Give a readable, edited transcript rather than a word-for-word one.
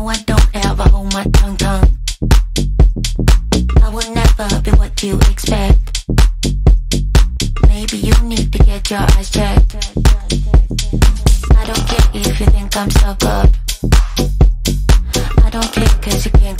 No, I don't ever hold my tongue. I will never be what you expect. Maybe you need to get your eyes checked. I don't care if you think I'm stuck up. I don't care 'cause you can't